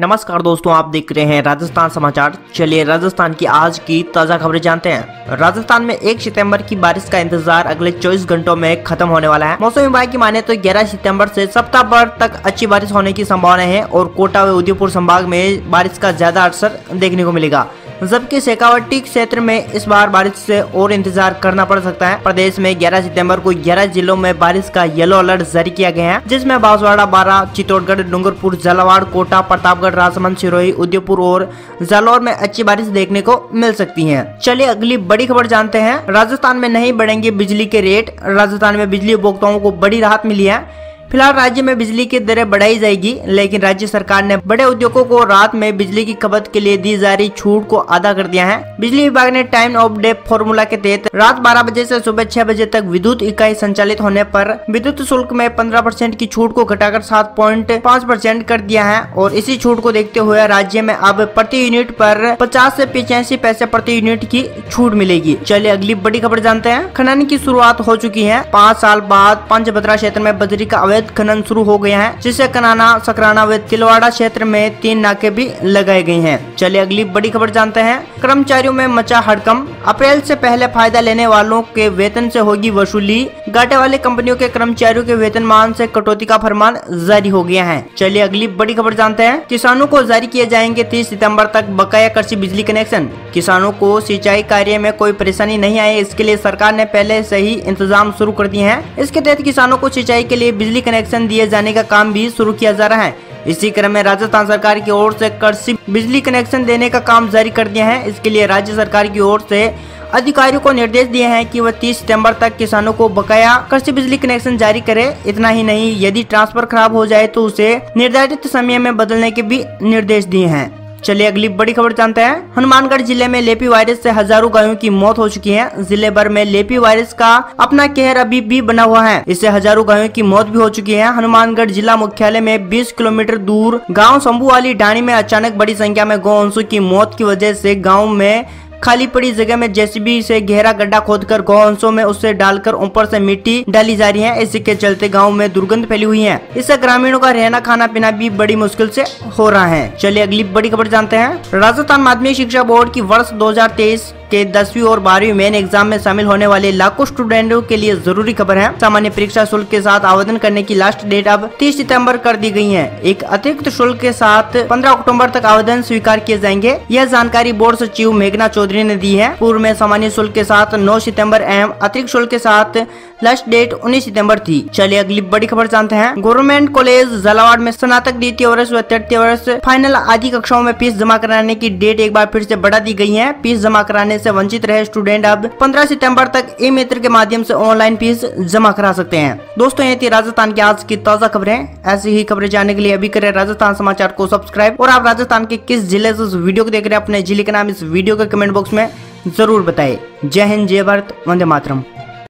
नमस्कार दोस्तों, आप देख रहे हैं राजस्थान समाचार। चलिए राजस्थान की आज की ताज़ा खबरें जानते हैं। राजस्थान में 1 सितंबर की बारिश का इंतजार अगले 24 घंटों में खत्म होने वाला है। मौसम विभाग की माने तो 11 सितंबर से सप्ताह भर तक अच्छी बारिश होने की संभावना है और कोटा व उदयपुर संभाग में बारिश का ज्यादा असर देखने को मिलेगा, जबकि शेखावटी क्षेत्र में इस बार बारिश से और इंतजार करना पड़ सकता है। प्रदेश में 11 सितंबर को 11 जिलों में बारिश का येलो अलर्ट जारी किया गया है, जिसमें बांसवाड़ा, 12, चित्तौड़गढ़, डूंगरपुर, झालावाड़, कोटा, प्रतापगढ़, राजसमंद, सिरोही, उदयपुर और जालौर में अच्छी बारिश देखने को मिल सकती है। चलिए अगली बड़ी खबर जानते हैं। राजस्थान में नहीं बढ़ेंगे बिजली के रेट। राजस्थान में बिजली उपभोक्ताओं को बड़ी राहत मिली है। फिलहाल राज्य में बिजली की दरें बढ़ाई जाएगी, लेकिन राज्य सरकार ने बड़े उद्योगों को रात में बिजली की खपत के लिए दी जा रही छूट को आधा कर दिया है। बिजली विभाग ने टाइम ऑफ डे फॉर्मूला के तहत रात 12 बजे से सुबह 6 बजे तक विद्युत इकाई संचालित होने पर विद्युत शुल्क में 15% की छूट को घटाकर 7.5% कर दिया है और इसी छूट को देखते हुए राज्य में अब प्रति यूनिट पर 50 से 85 पैसे प्रति यूनिट की छूट मिलेगी। चलिए अगली बड़ी खबर जानते हैं। खनन की शुरुआत हो चुकी है। 5 साल बाद पंचबतरा क्षेत्र में बजरी का खनन शुरू हो गया है, जिससे कनाना सकराना व तिलवाड़ा क्षेत्र में 3 नाके भी लगाए गए हैं। चलिए अगली बड़ी खबर जानते हैं। कर्मचारियों में मचा हड़कंप। अप्रैल से पहले फायदा लेने वालों के वेतन से होगी वसूली। घाटे वाली कंपनियों के कर्मचारियों के वेतनमान से कटौती का फरमान जारी हो गया है। चलिए अगली बड़ी खबर जानते हैं। किसानों को जारी किए जाएंगे 30 सितम्बर तक बकाया कृषि बिजली कनेक्शन। किसानों को सिंचाई कार्य में कोई परेशानी नहीं आए, इसके लिए सरकार ने पहले से ही इंतजाम शुरू कर दिए हैं। इसके तहत किसानों को सिंचाई के लिए बिजली कनेक्शन दिए जाने का काम भी शुरू किया जा रहा है। इसी क्रम में राजस्थान सरकार की ओर से कृषि बिजली कनेक्शन देने का काम जारी कर दिया है। इसके लिए राज्य सरकार की ओर से अधिकारियों को निर्देश दिए हैं कि वह 30 सितंबर तक किसानों को बकाया कृषि बिजली कनेक्शन जारी करे। इतना ही नहीं, यदि ट्रांसफर खराब हो जाए तो उसे निर्धारित समय में बदलने के भी निर्देश दिए हैं। चलिए अगली बड़ी खबर जानते हैं। हनुमानगढ़ जिले में लेपी वायरस से हजारों गायों की मौत हो चुकी है। जिले भर में लेपी वायरस का अपना कहर अभी भी बना हुआ है। इससे हजारों गायों की मौत भी हो चुकी है। हनुमानगढ़ जिला मुख्यालय में 20 किलोमीटर दूर गांव शंभु वाली ढाणी में अचानक बड़ी संख्या में गौवंशों की मौत की वजह से गाँव में खाली पड़ी जगह में जेसीबी से गहरा गड्ढा खोदकर गौवंशों में उसे डालकर ऊपर से मिट्टी डाली जा रही है। इसके चलते गांव में दुर्गंध फैली हुई है। इससे ग्रामीणों का रहना खाना पीना भी बड़ी मुश्किल से हो रहा है। चलिए अगली बड़ी खबर जानते हैं। राजस्थान माध्यमिक शिक्षा बोर्ड की वर्ष 2023 के 10वीं और 12वीं मेन एग्जाम में शामिल होने वाले लाखों स्टूडेंटों के लिए जरूरी खबर है। सामान्य परीक्षा शुल्क के साथ आवेदन करने की लास्ट डेट अब 30 सितंबर कर दी गई है। एक अतिरिक्त शुल्क के साथ 15 अक्टूबर तक आवेदन स्वीकार किए जाएंगे। यह जानकारी बोर्ड सचिव मेघना चौधरी ने दी है। पूर्व में सामान्य शुल्क के साथ 9 सितंबर एवं अतिरिक्त शुल्क के साथ लास्ट डेट 19 सितंबर थी। चलिए अगली बड़ी खबर जानते हैं। गवर्नमेंट कॉलेज झालावाड़ में स्नातक द्वितीय वर्ष व तृतीय वर्ष फाइनल आदि कक्षाओं में फीस जमा कराने की डेट एक बार फिर से बढ़ा दी गई है। फीस जमा कराने से वंचित रहे स्टूडेंट अब 15 सितंबर तक ई मित्र के माध्यम से ऑनलाइन फीस जमा करा सकते हैं। दोस्तों, ये थी राजस्थान की आज की ताज़ा खबरें। ऐसी ही खबरें जानने के लिए अभी करें राजस्थान समाचार को सब्सक्राइब। और आप राजस्थान के किस जिले से इस वीडियो को देख रहे हैं, अपने जिले का नाम इस वीडियो के कमेंट बॉक्स में जरूर बताएं। जय हिंद, जय भारत, वंदे मातरम।